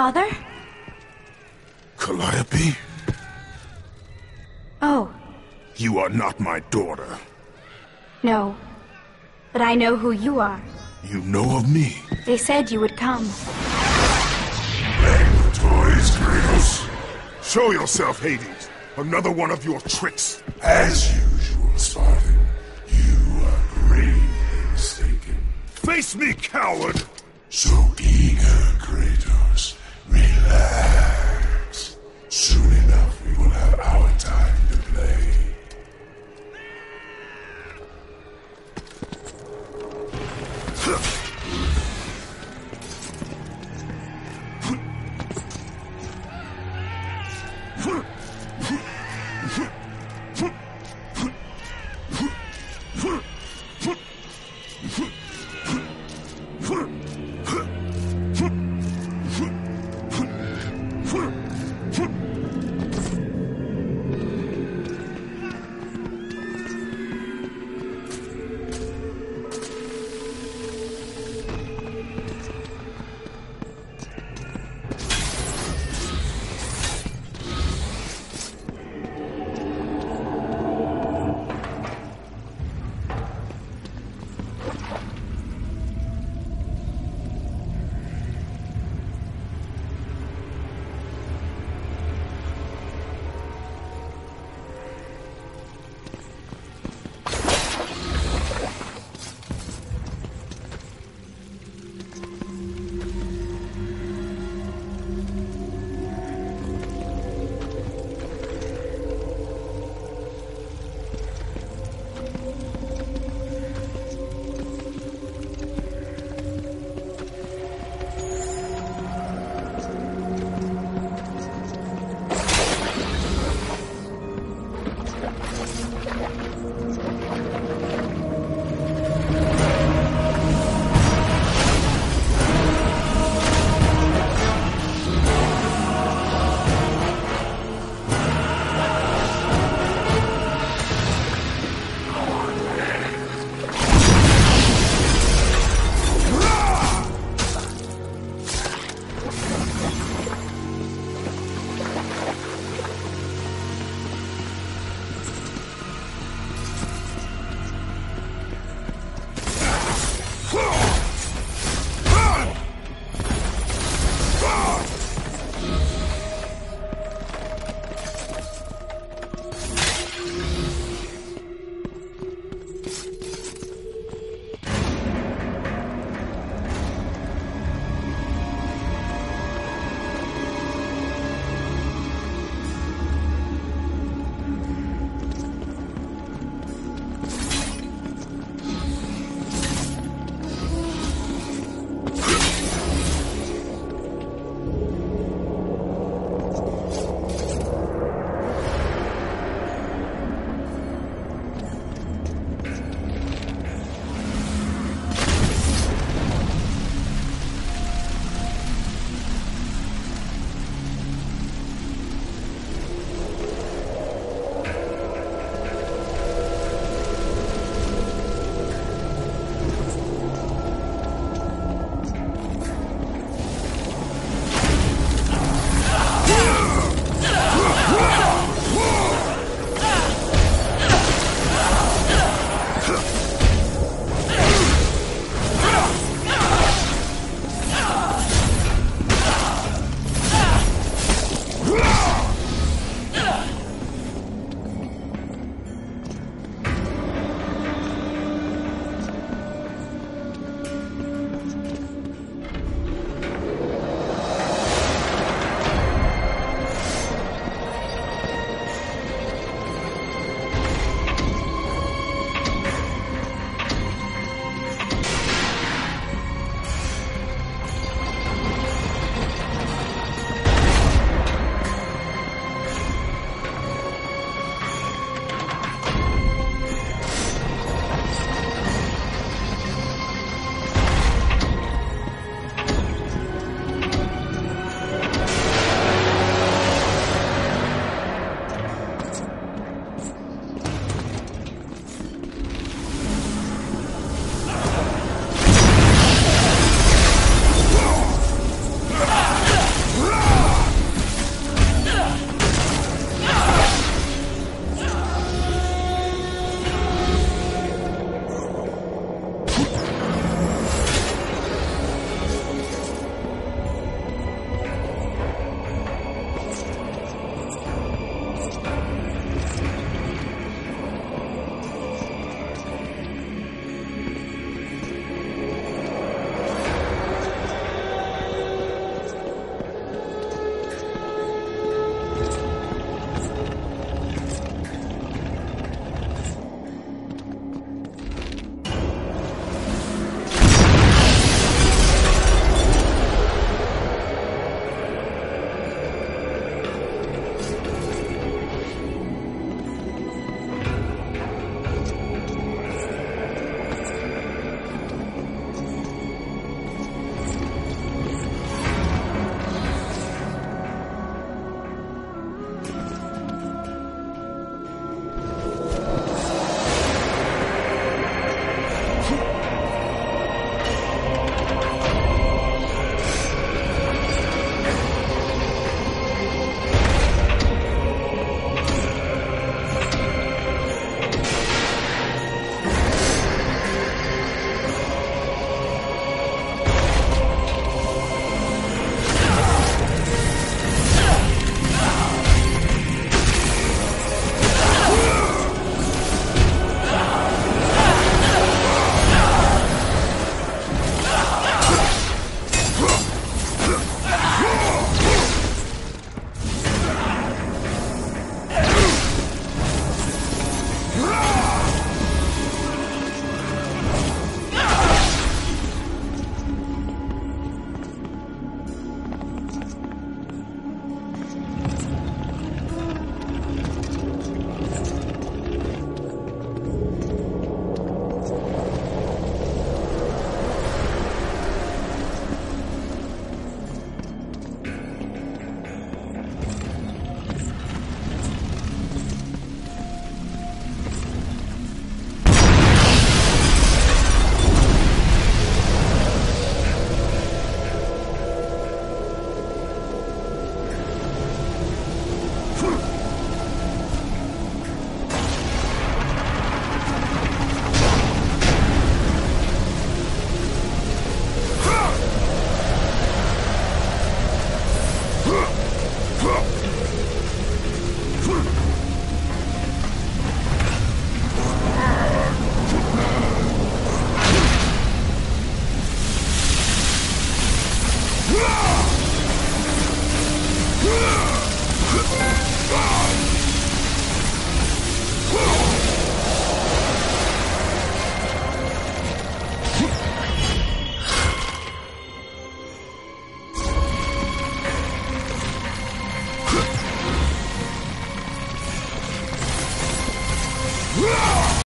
Father? Calliope? Oh. You are not my daughter. No. But I know who you are. You know of me? They said you would come. Bang the toys, Grills. Show yourself, Hades. Another one of your tricks. As usual, Spartan. You are gravely mistaken. Face me, coward! So eager, Kratos. Relax. Soon enough, we will have our time to play.